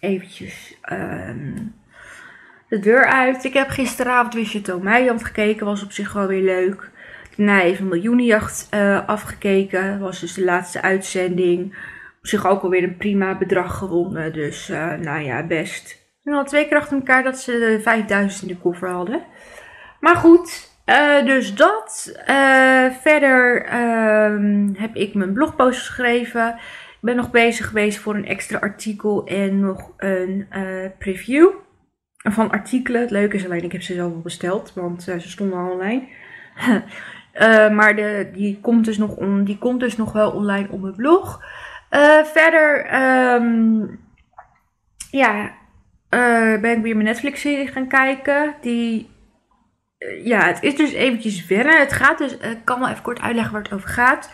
eventjes de deur uit. Ik heb gisteravond weer Château Meiland gekeken. Was op zich wel weer leuk. Daarna even Miljoenenjacht afgekeken. Was dus de laatste uitzending. Op zich ook alweer een prima bedrag gewonnen. Dus nou ja, best. En al 2 keer achter elkaar dat ze de 5000 in de koffer hadden. Maar goed, dus dat. Verder heb ik mijn blogpost geschreven. Ik ben nog bezig geweest voor een extra artikel en nog een preview van artikelen. Het leuke is alleen, ik heb ze zelf al besteld, want ze stonden al online. Maar die komt dus nog wel online op mijn blog. Verder ja, ben ik weer mijn Netflix-serie gaan kijken. Ja, het is dus eventjes wennen. Het gaat dus, ik kan wel even kort uitleggen waar het over gaat.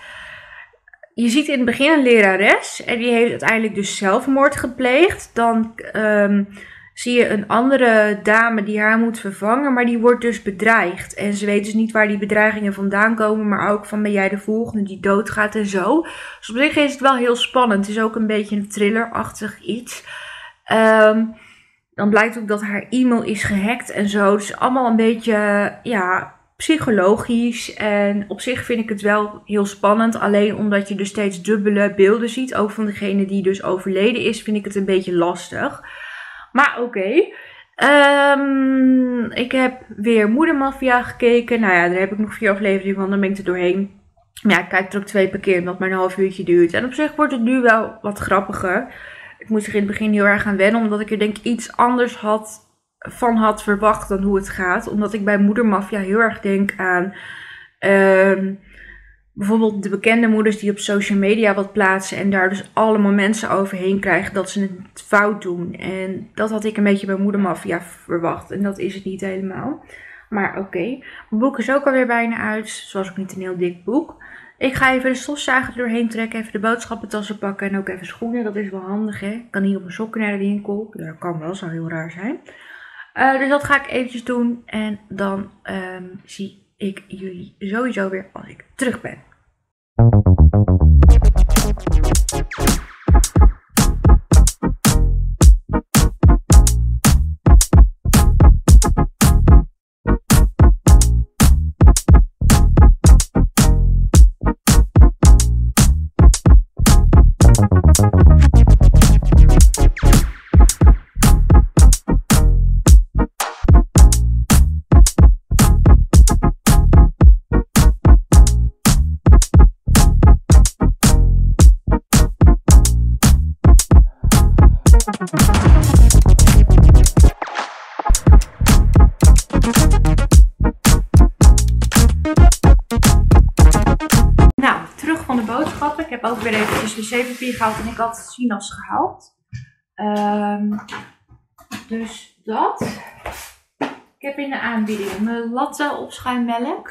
Je ziet in het begin een lerares en die heeft uiteindelijk dus zelfmoord gepleegd. Dan zie je een andere dame die haar moet vervangen, maar die wordt dus bedreigd. En ze weet dus niet waar die bedreigingen vandaan komen, maar ook van ben jij de volgende die doodgaat en zo. Dus op zich is het wel heel spannend. Het is ook een beetje een thrillerachtig iets. Dan blijkt ook dat haar e-mail is gehackt en zo. Dus allemaal een beetje ja, psychologisch. En op zich vind ik het wel heel spannend. Alleen omdat je dus steeds dubbele beelden ziet. Ook van degene die dus overleden is, vind ik het een beetje lastig. Maar oké. Ik heb weer Moedermafia gekeken. Nou ja, daar heb ik nog 4 afleveringen van. Dan ben ik er doorheen. Ja, ik kijk er ook 2 per keer, omdat maar een half uurtje duurt. En op zich wordt het nu wel wat grappiger. Ik moest er in het begin heel erg aan wennen, omdat ik er denk ik iets anders had verwacht dan hoe het gaat. Omdat ik bij Moedermafia heel erg denk aan bijvoorbeeld de bekende moeders die op social media wat plaatsen en daar dus allemaal mensen overheen krijgen dat ze het fout doen. En dat had ik een beetje bij Moedermafia verwacht en dat is het niet helemaal. Maar oké. Mijn boek is ook alweer bijna uit, zoals ook niet een heel dik boek. Ik ga even de stofzuiger doorheen trekken, even de boodschappentassen pakken en ook even schoenen. Dat is wel handig, hè. Ik kan hier op mijn sokken naar de winkel. Dat kan wel, zou heel raar zijn. Dus dat ga ik eventjes doen en dan zie ik jullie sowieso weer als ik terug ben. Nou, terug van de boodschappen. Ik heb ook weer eventjes wc-papier gehaald en ik had sinaas gehaald. Dus dat. Ik heb in de aanbieding mijn latte opschuimmelk.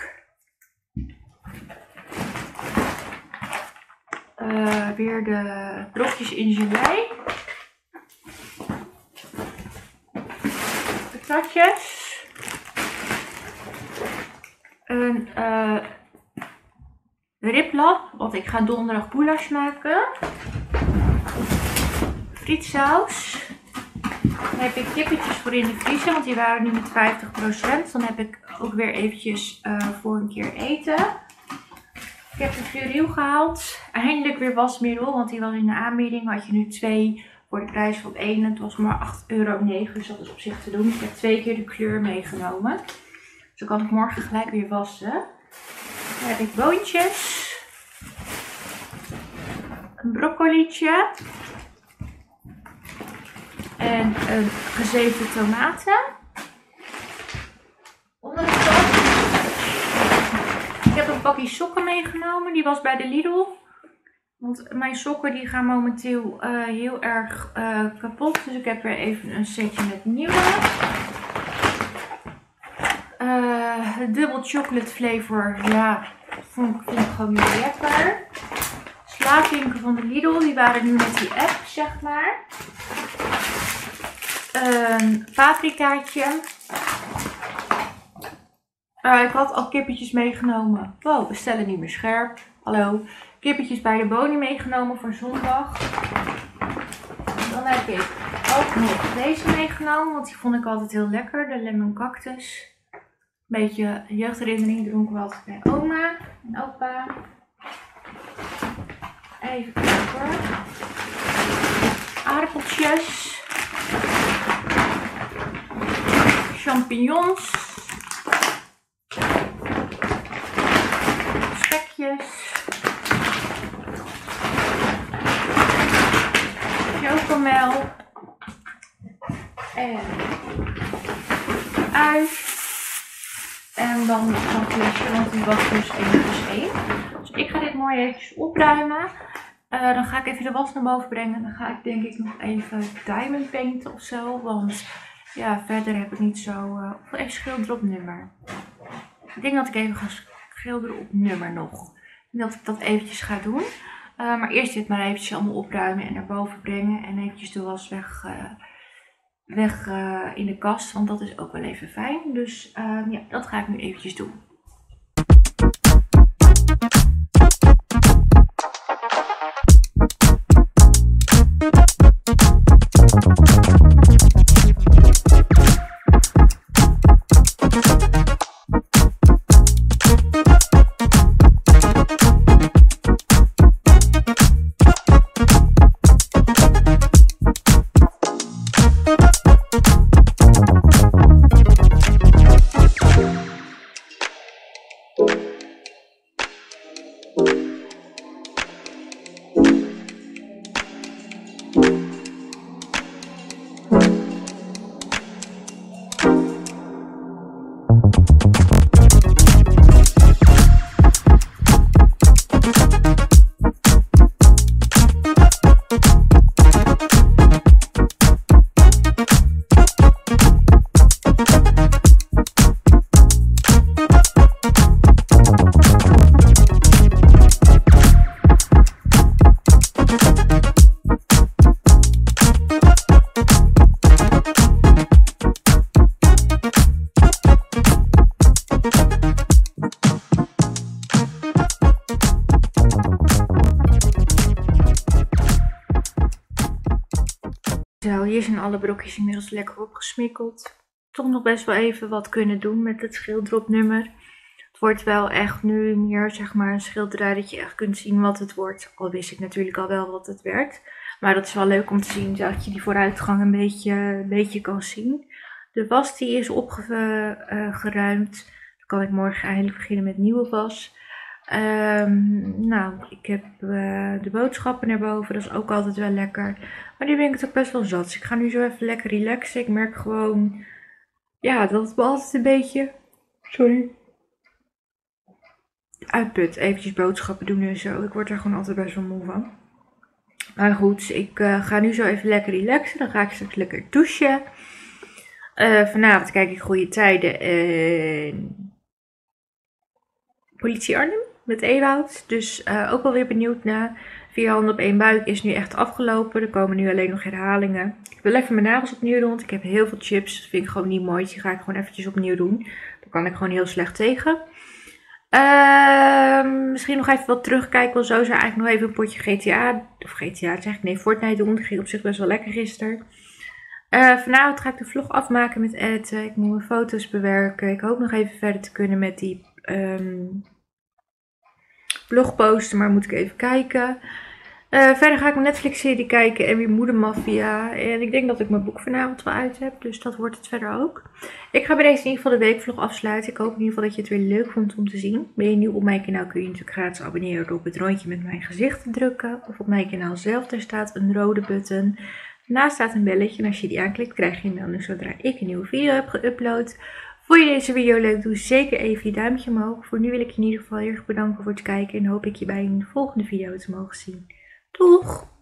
Weer de brokjes in gelei. Patatjes. Een riplap, want ik ga donderdag goulash maken. Frietsaus. Dan heb ik kippetjes voor in de vriezer, want die waren nu met 50%. Dan heb ik ook weer eventjes voor een keer eten. Ik heb een furiel gehaald. Eindelijk weer wasmiddel, want die was in de aanbieding. Had je nu 2 voor de prijs van 1. Het was maar €8,09, dus dat is op zich te doen. Ik heb 2 keer de kleur meegenomen. Dus dan kan ik morgen gelijk weer wassen. Dan heb ik boontjes. Een broccolietje. En een gezeefde tomaten. Onder de kant. Ik heb een pakje sokken meegenomen. Die was bij de Lidl. Want mijn sokken die gaan momenteel heel erg kapot. Dus ik heb weer even een setje met nieuwe. Dubbel chocolate flavor. Ja, vond ik gewoon heel lekker. Slaapwinken van de Lidl. Die waren nu met die app, zeg maar. Een paprikaatje. Ik had al kippetjes meegenomen. Wow, bestellen niet meer scherp. Hallo. Kippetjes bij de Boni meegenomen voor zondag. Dan heb ik ook nog deze meegenomen. Want die vond ik altijd heel lekker. De lemon cactus. Een beetje jeugdherinnering dronken we altijd bij oma en opa. Even kijken. Aardappeltjes. Champignons. Spekjes. Chocomel. En ui. En dan nog een flesje, want die was dus 1 plus 1. Dus ik ga dit mooi even opruimen. Dan ga ik even de was naar boven brengen. Dan ga ik denk ik nog even diamond painten of zo. Want ja, verder heb ik niet zo... even schilderen op nummer. Ik denk dat ik even ga schilderen op nummer nog. Ik denk dat ik dat eventjes ga doen. Maar eerst dit maar eventjes allemaal opruimen en naar boven brengen. En eventjes de was weg in de kast. Want dat is ook wel even fijn. Dus ja, dat ga ik nu eventjes doen. Hier zijn alle brokjes inmiddels lekker opgesmikkeld. Toch nog best wel even wat kunnen doen met het schildropnummer. Het wordt wel echt nu meer zeg maar een schilderij dat je echt kunt zien wat het wordt. Al wist ik natuurlijk al wel wat het werd. Maar dat is wel leuk om te zien dat je die vooruitgang een beetje kan zien. De was die is opgeruimd. Dan kan ik morgen eindelijk beginnen met nieuwe was. Nou, ik heb de boodschappen naar boven, dat is ook altijd wel lekker. Maar nu ben ik toch best wel zat. Dus ik ga nu zo even lekker relaxen. Ik merk gewoon Ja, dat me altijd een beetje... Sorry. Uitput. Eventjes boodschappen doen en zo. Ik word er gewoon altijd best wel moe van. Maar goed, ik ga nu zo even lekker relaxen. Dan ga ik straks lekker douchen. Vanavond kijk ik Goede Tijden en... Politie Arnhem met Ewout. Dus ook wel weer benieuwd naar. 4 handen op 1 buik is nu echt afgelopen. Er komen nu alleen nog herhalingen. Ik wil even mijn nagels opnieuw doen. Want ik heb heel veel chips. Dat vind ik gewoon niet mooi. Die ga ik gewoon eventjes opnieuw doen. Daar kan ik gewoon heel slecht tegen. Misschien nog even wat terugkijken. Want zo zou eigenlijk nog even een potje GTA. Of GTA zeg ik. Nee, Fortnite doen. Dat ging op zich best wel lekker gisteren. Vanavond ga ik de vlog afmaken met editen. Ik moet mijn foto's bewerken. Ik hoop nog even verder te kunnen met die... blogposten, maar moet ik even kijken. Verder ga ik mijn Netflix-serie kijken en weer Moedermafia. En ik denk dat ik mijn boek vanavond wel uit heb, dus dat wordt het verder ook. Ik ga bij deze in ieder geval de weekvlog afsluiten. Ik hoop in ieder geval dat je het weer leuk vond om te zien. Ben je nieuw op mijn kanaal, kun je natuurlijk gratis abonneren door op het rondje met mijn gezicht te drukken. Of op mijn kanaal zelf, daar staat een rode button. Daarnaast staat een belletje en als je die aanklikt, krijg je een melding zodra ik een nieuwe video heb geüpload. Vond je deze video leuk? Doe zeker even je duimpje omhoog. Voor nu wil ik je in ieder geval heel erg bedanken voor het kijken. En hoop ik je bij een volgende video te mogen zien. Doeg!